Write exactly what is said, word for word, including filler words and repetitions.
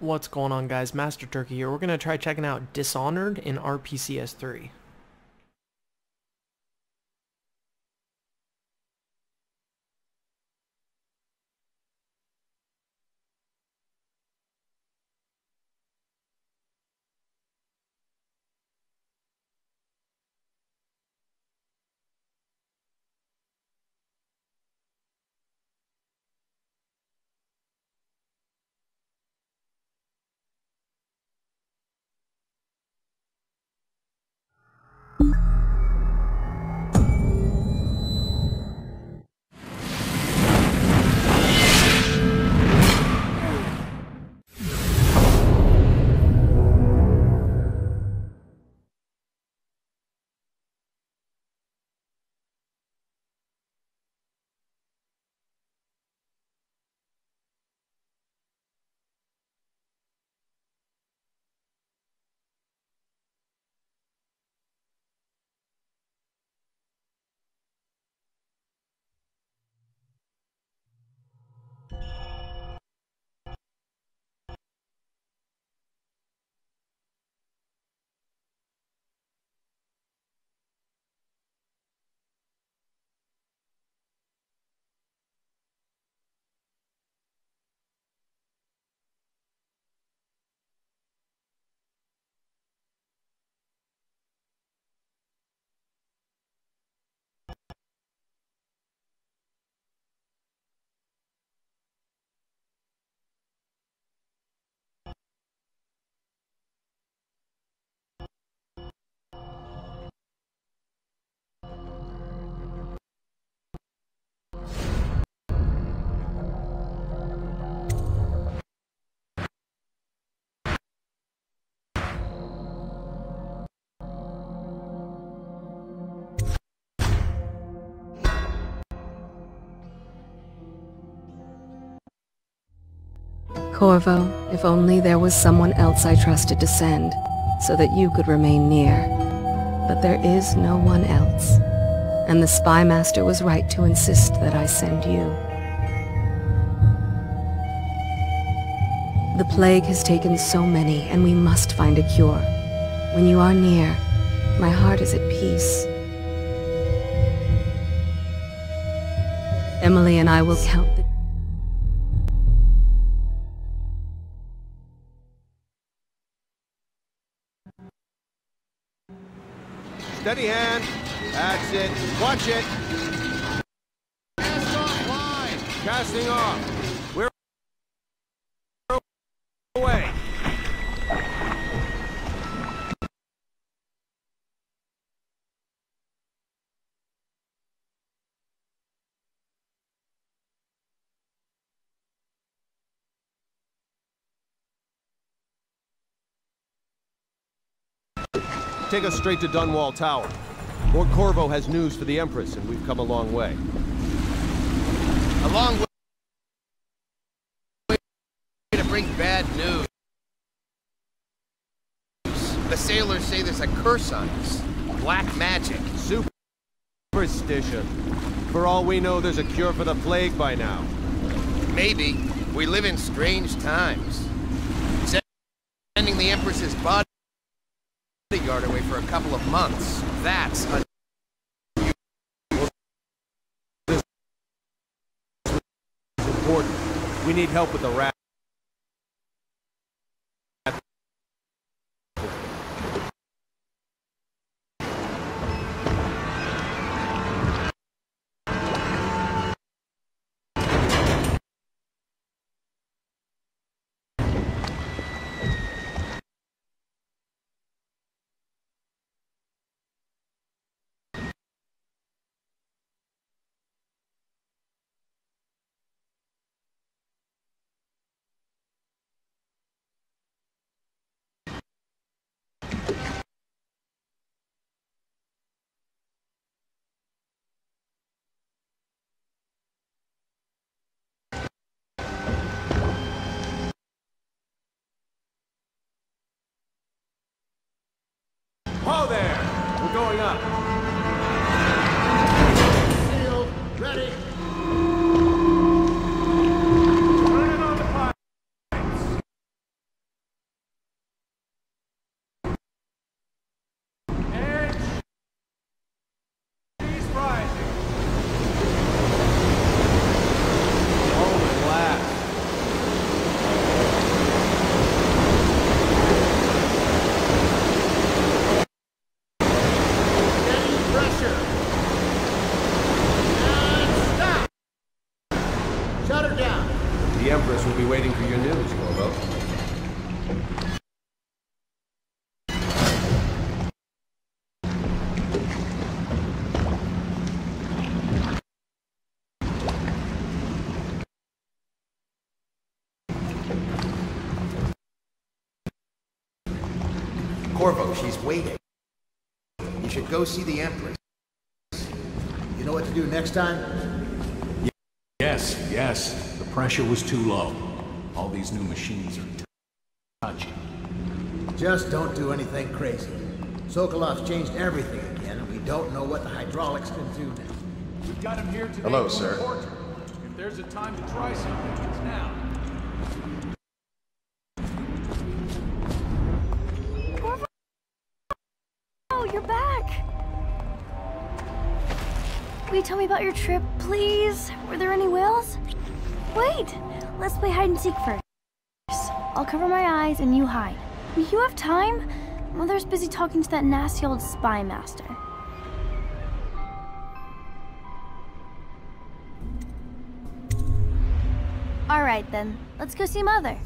What's going on, guys? Master Turkey here. We're going to try checking out Dishonored in R P C S three. Corvo, if only there was someone else I trusted to send, so that you could remain near. But there is no one else, and the Spy Master was right to insist that I send you. The plague has taken so many, and we must find a cure. When you are near, my heart is at peace. Emily and I will count the steady hand. That's it. Watch it. Cast off line. Casting off. We're away. Take us straight to Dunwall Tower. Lord Corvo has news for the Empress, and we've come a long way. A long way to bring bad news. The sailors say there's a curse on us. Black magic. Superstition. For all we know, there's a cure for the plague by now. Maybe. We live in strange times. Sending the Empress's body guard away for a couple of months. That's a important. We need help with the rat. Corvo, she's waiting. You should go see the Empress. You know what to do next time? Yes, yes. The pressure was too low. All these new machines are touching. Just don't do anything crazy. Sokolov's changed everything again, and we don't know what the hydraulics can do now. We've got him here today. Hello, sir. Porter. If there's a time to try something, it's now. Will you tell me about your trip, please? Were there any whales? Wait! Let's play hide and seek first. I'll cover my eyes and you hide. Will you have time? Mother's busy talking to that nasty old spy master. Alright then, let's go see Mother.